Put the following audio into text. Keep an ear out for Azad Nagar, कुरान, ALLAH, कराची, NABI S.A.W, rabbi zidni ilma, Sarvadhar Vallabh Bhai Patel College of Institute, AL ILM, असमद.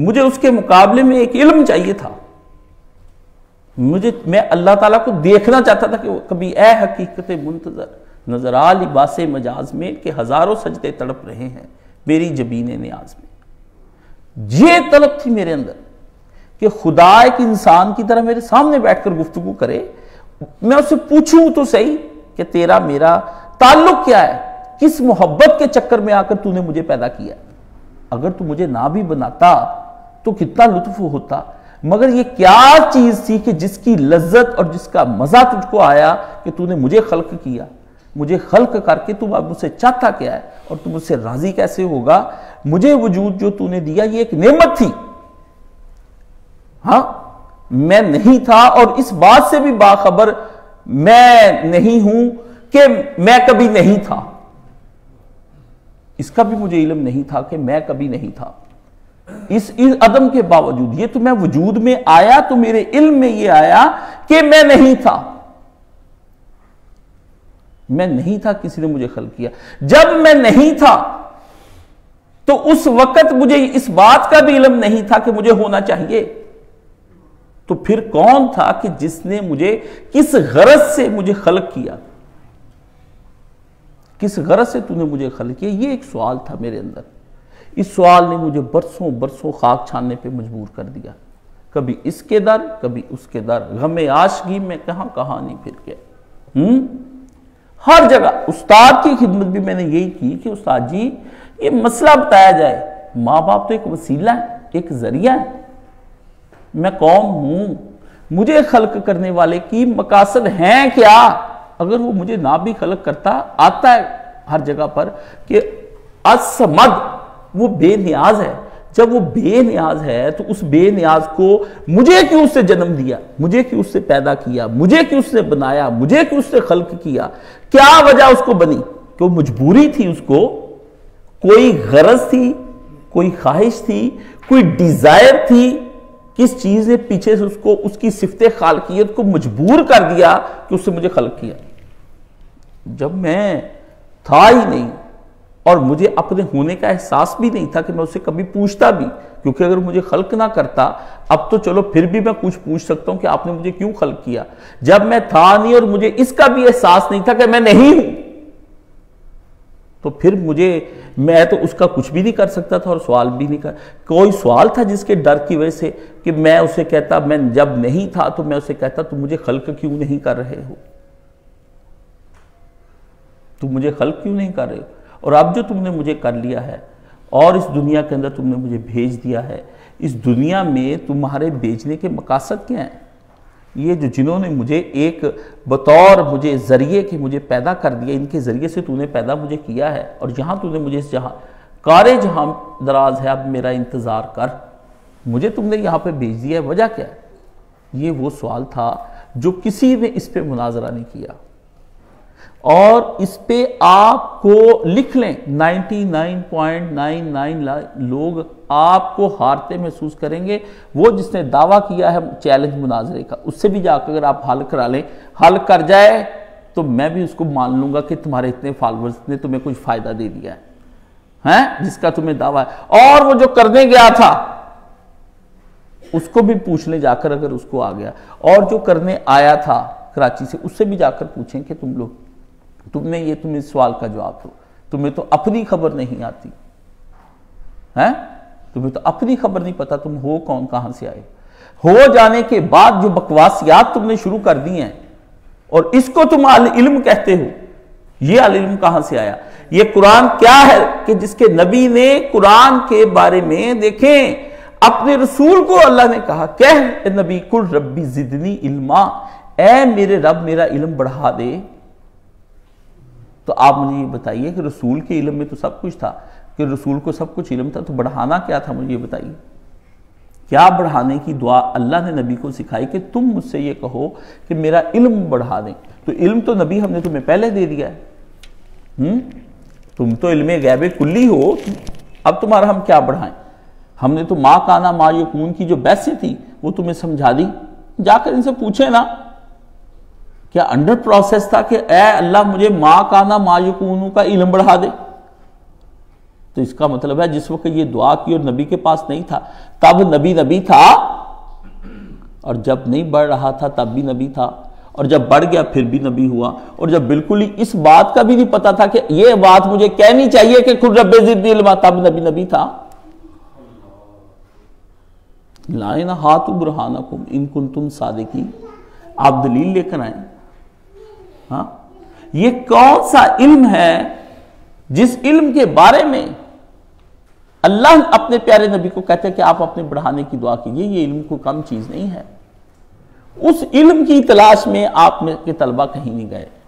मुझे उसके मुकाबले में एक इल्म चाहिए था। मुझे मैं अल्लाह ताला को देखना चाहता था कि वो कभी ए हकीकत मुंतजर नजर आ लिबास मजाज में कि हजारों सजदे तड़प रहे हैं मेरी जबीन नियाज में। ये तड़प थी मेरे अंदर कि खुदा एक इंसान की तरह मेरे सामने बैठकर गुफ्तगू करे, मैं उससे पूछूं तो सही कि तेरा मेरा ताल्लुक क्या है, किस मोहब्बत के चक्कर में आकर तूने मुझे पैदा किया। अगर तू मुझे ना भी बनाता तो कितना लुत्फ होता, मगर ये क्या चीज थी कि जिसकी लज्जत और जिसका मजा तुझको आया कि तूने मुझे खल्क किया। मुझे खल्क करके तुम अब मुझसे चाहता क्या है और तुम मुझसे राजी कैसे होगा। मुझे वजूद जो तूने दिया ये एक नेमत थी, हाँ मैं नहीं था और इस बात से भी बाखबर मैं नहीं हूं कि मैं कभी नहीं था। इसका भी मुझे इल्म नहीं था कि मैं कभी नहीं था। इस अदम के बावजूद ये तो मैं वजूद में आया तो मेरे इल्म में ये आया कि मैं नहीं था, मैं नहीं था, किसी ने मुझे खल्क किया। जब मैं नहीं था तो उस वक्त मुझे इस बात का भी इल्म नहीं था कि मुझे होना चाहिए, तो फिर कौन था कि जिसने मुझे किस गरज से मुझे खल्क किया, किस गरज से तूने मुझे खल्क किया। ये एक सवाल था मेरे अंदर। इस सवाल ने मुझे बरसों बरसों खाक छानने पे मजबूर कर दिया। कभी इसके दर कभी उसके दर, गमे आशगी में कहां कहानी फिर गया। हर जगह उस्ताद की खिदमत भी मैंने यही की कि उस्ताद जी ये मसला बताया जाए। माँ बाप तो एक वसीला है, एक जरिया है, मैं कौम हूं, मुझे खल्क करने वाले की मकासद हैं क्या। अगर वो मुझे ना भी खल्क करता, आता है हर जगह पर कि असमद, वो बेनियाज है। जब वो बेनियाज है तो उस बेनियाज को मुझे क्यों उससे जन्म दिया, मुझे क्यों उससे पैदा किया, मुझे क्यों उसने बनाया, मुझे क्यों उसने खल्क किया। क्या वजह उसको बनी कि वो मजबूरी थी, उसको कोई गरज थी, कोई ख्वाहिश थी, कोई डिजायर थी। किस चीज ने पीछे से उसको उसकी सिफ्ते खालकियत को मजबूर कर दिया कि उससे मुझे खल्क किया। जब मैं था ही नहीं और मुझे अपने होने का एहसास भी नहीं था कि मैं उससे कभी पूछता भी, क्योंकि अगर मुझे खल्क ना करता, अब तो चलो फिर भी मैं कुछ पूछ सकता हूं कि आपने मुझे क्यों खल्क किया। जब मैं था नहीं और मुझे इसका भी एहसास नहीं था कि मैं नहीं हूं, तो फिर मुझे, मैं तो उसका कुछ भी नहीं कर सकता था और सवाल भी नहीं कर, कोई सवाल था जिसके डर की वजह से कि मैं उसे कहता, मैं जब नहीं था तो मैं उसे कहता तुम मुझे खल्क क्यों नहीं कर रहे हो, तुम मुझे खल्क क्यों नहीं कर रहे हो, और अब जो तुमने मुझे कर लिया है और इस दुनिया के अंदर तुमने मुझे भेज दिया है, इस दुनिया में तुम्हारे भेजने के मकासद क्या हैं। ये जो जिन्होंने मुझे एक बतौर मुझे ज़रिए के मुझे पैदा कर दिया, इनके ज़रिए से तूने पैदा मुझे किया है और यहाँ तूने मुझे इस जहाँ कारे जहाँ दराज है अब मेरा इंतज़ार कर, मुझे तुमने यहाँ पर भेज दिया है, वजह क्या है। ये वो सवाल था जो किसी ने इस पर मुनाजरा नहीं किया। और इस पे आपको लिख लें 99.99 लोग आपको हारते महसूस करेंगे। वो जिसने दावा किया है चैलेंज मुनाजरे का, उससे भी जाकर अगर आप हल करा लें, हल कर जाए तो मैं भी उसको मान लूंगा कि तुम्हारे इतने फॉलोअर्स ने तुम्हें कुछ फायदा दे दिया है जिसका तुम्हें दावा है। और वो जो करने गया था उसको भी पूछ लें जाकर, अगर उसको आ गया, और जो करने आया था कराची से उससे भी जाकर पूछें कि तुम लोग तुमने इस सवाल का जवाब दो, तुम्हें तो अपनी खबर नहीं आती है, तुम्हें तो अपनी खबर नहीं पता तुम हो कौन, कहां से आए हो। जाने के बाद जो बकवासियात तुमने शुरू कर दी हैं और इसको तुम आल इल्म कहते हो, ये आल इल्म कहां से आया। ये कुरान क्या है कि जिसके नबी ने कुरान के बारे में, देखें अपने रसूल को अल्लाह ने कहा कह नबी कुल रब्बी जिदनी इल्मा, ऐ मेरे रब मेरा इल्म बढ़ा दे। तो आप मुझे ये बताइए कि रसूल के इल्म में तो सब कुछ था, कि रसूल को सब कुछ इल्म था, तो बढ़ाना क्या था मुझे ये बताइए। क्या बढ़ाने की दुआ अल्लाह ने नबी को सिखाई कि तुम मुझसे ये कहो कि मेरा इल्म बढ़ा दें। तो इल्म तो नबी हमने तुम्हें पहले दे दिया है, तुम तो इल्म गैब कुल्ली हो, अब तुम्हारा हम क्या बढ़ाएं। हमने तो माँ काना माँ यकून की जो बहसें थी वो तुम्हें समझा दी, जाकर इनसे पूछे ना क्या अंडर प्रोसेस था कि ए अल्लाह मुझे माँ काना माँ यकूनू का इल्म बढ़ा दे। तो इसका मतलब है जिस वक्त ये दुआ की और नबी के पास नहीं था तब नबी नबी था, और जब नहीं बढ़ रहा था तब भी नबी था, और जब बढ़ गया फिर भी नबी हुआ, और जब बिल्कुल ही इस बात का भी नहीं पता था कि ये बात मुझे कहनी चाहिए कि खुद रब्बे ज़िदनी इल्मा, तब नबी नबी था। लाए ना हाथ बुरहानकुम इन कुंतुम सादिकीन, आप दलील लेकर आए। हाँ, ये कौन सा इल्म है जिस इल्म के बारे में अल्लाह अपने प्यारे नबी को कहते हैं कि आप अपने बढ़ाने की दुआ कीजिए, ये इल्म को कम चीज नहीं है। उस इल्म की तलाश में आप के तलबा कहीं नहीं गए।